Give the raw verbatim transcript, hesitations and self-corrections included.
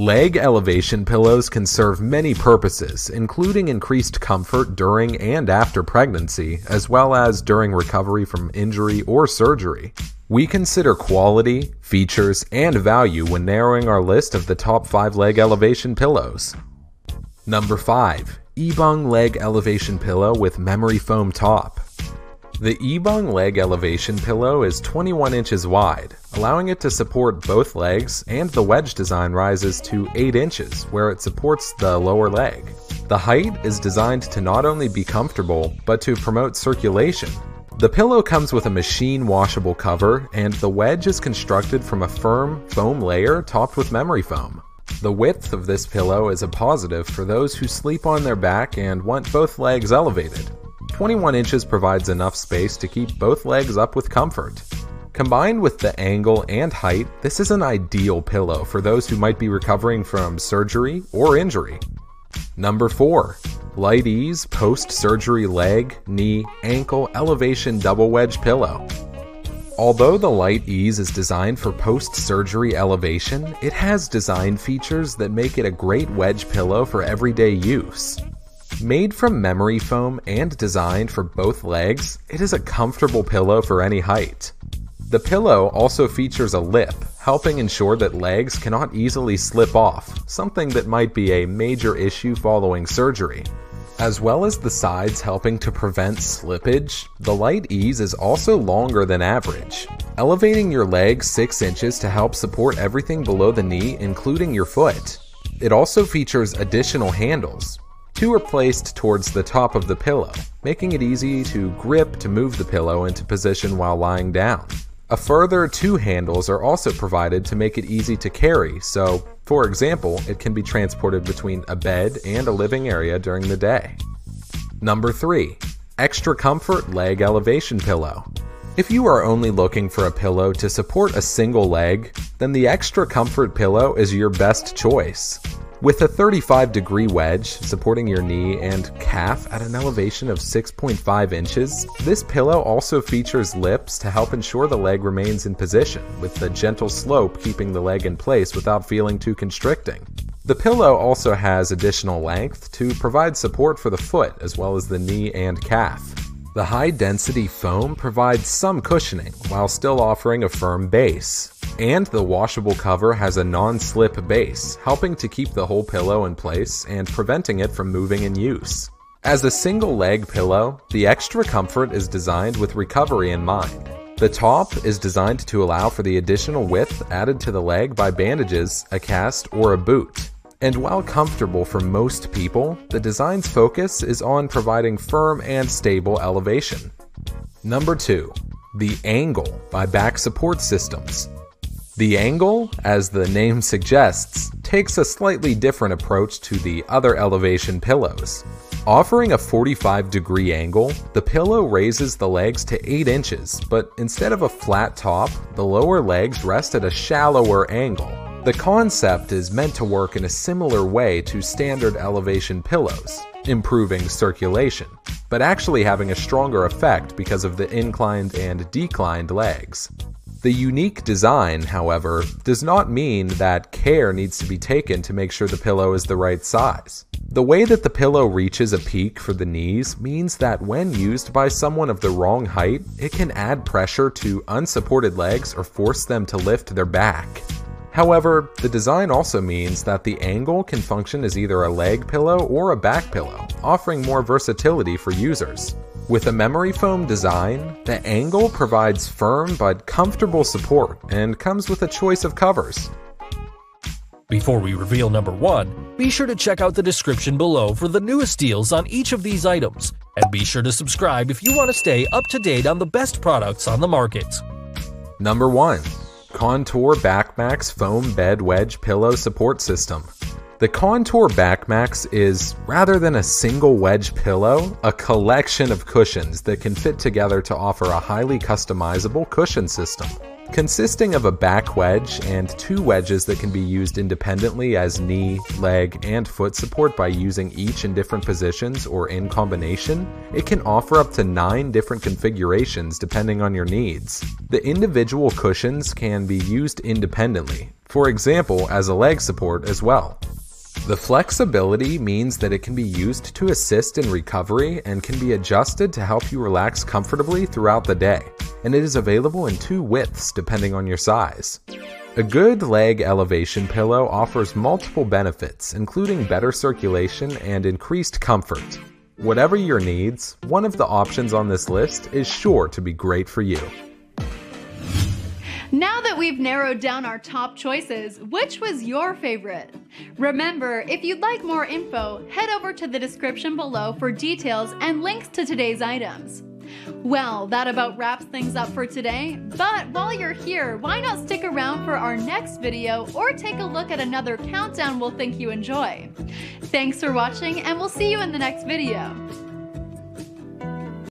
Leg elevation pillows can serve many purposes, including increased comfort during and after pregnancy, as well as during recovery from injury or surgery. We consider quality, features, and value when narrowing our list of the top five leg elevation pillows. Number five. Ebung Leg Elevation Pillow with Memory Foam Top. The Ebung Leg Elevation Pillow is twenty-one inches wide, allowing it to support both legs, and the wedge design rises to eight inches, where it supports the lower leg. The height is designed to not only be comfortable, but to promote circulation. The pillow comes with a machine washable cover, and the wedge is constructed from a firm foam layer topped with memory foam. The width of this pillow is a positive for those who sleep on their back and want both legs elevated. twenty-one inches provides enough space to keep both legs up with comfort. Combined with the angle and height, this is an ideal pillow for those who might be recovering from surgery or injury. Number four. LightEase Post-Surgery Leg, Knee, Ankle Elevation Double Wedge Pillow. Although the LightEase is designed for post-surgery elevation, it has design features that make it a great wedge pillow for everyday use. Made from memory foam and designed for both legs, it is a comfortable pillow for any height. The pillow also features a lip, helping ensure that legs cannot easily slip off, something that might be a major issue following surgery. As well as the sides helping to prevent slippage, the LightEase is also longer than average, elevating your leg six inches to help support everything below the knee, including your foot. It also features additional handles. Two are placed towards the top of the pillow, making it easy to grip to move the pillow into position while lying down. A further two handles are also provided to make it easy to carry, so, for example, it can be transported between a bed and a living area during the day. Number three. Extra Comfort Leg Elevation Pillow. If you are only looking for a pillow to support a single leg, then the Extra Comfort Pillow is your best choice. With a thirty-five degree wedge supporting your knee and calf at an elevation of six point five inches, this pillow also features lips to help ensure the leg remains in position, with the gentle slope keeping the leg in place without feeling too constricting. The pillow also has additional length to provide support for the foot as well as the knee and calf. The high-density foam provides some cushioning while still offering a firm base, and the washable cover has a non-slip base, helping to keep the whole pillow in place and preventing it from moving in use. As a single-leg pillow, the Extra Comfort is designed with recovery in mind. The top is designed to allow for the additional width added to the leg by bandages, a cast, or a boot. And while comfortable for most people, the design's focus is on providing firm and stable elevation. Number two. The Angle by Back Support Systems. The Angle, as the name suggests, takes a slightly different approach to the other elevation pillows. Offering a forty-five degree angle, the pillow raises the legs to eight inches, but instead of a flat top, the lower legs rest at a shallower angle. The concept is meant to work in a similar way to standard elevation pillows, improving circulation, but actually having a stronger effect because of the inclined and declined legs. The unique design, however, does not mean that care needs to be taken to make sure the pillow is the right size. The way that the pillow reaches a peak for the knees means that when used by someone of the wrong height, it can add pressure to unsupported legs or force them to lift their back. However, the design also means that the Angle can function as either a leg pillow or a back pillow, offering more versatility for users. With a memory foam design, the Angle provides firm but comfortable support and comes with a choice of covers. Before we reveal number one, be sure to check out the description below for the newest deals on each of these items, and be sure to subscribe if you want to stay up to date on the best products on the market. Number one. Contour BackMax Foam Bed Wedge Pillow Support System. The Contour BackMax is, rather than a single wedge pillow, a collection of cushions that can fit together to offer a highly customizable cushion system. Consisting of a back wedge and two wedges that can be used independently as knee, leg, and foot support by using each in different positions or in combination, it can offer up to nine different configurations depending on your needs. The individual cushions can be used independently, for example as a leg support as well. The flexibility means that it can be used to assist in recovery and can be adjusted to help you relax comfortably throughout the day, and it is available in two widths depending on your size. A good leg elevation pillow offers multiple benefits, including better circulation and increased comfort. Whatever your needs, one of the options on this list is sure to be great for you. Now that we've narrowed down our top choices, which was your favorite? Remember, if you'd like more info, head over to the description below for details and links to today's items. Well, that about wraps things up for today, but while you're here, why not stick around for our next video or take a look at another countdown we'll think you enjoy. Thanks for watching, and we'll see you in the next video.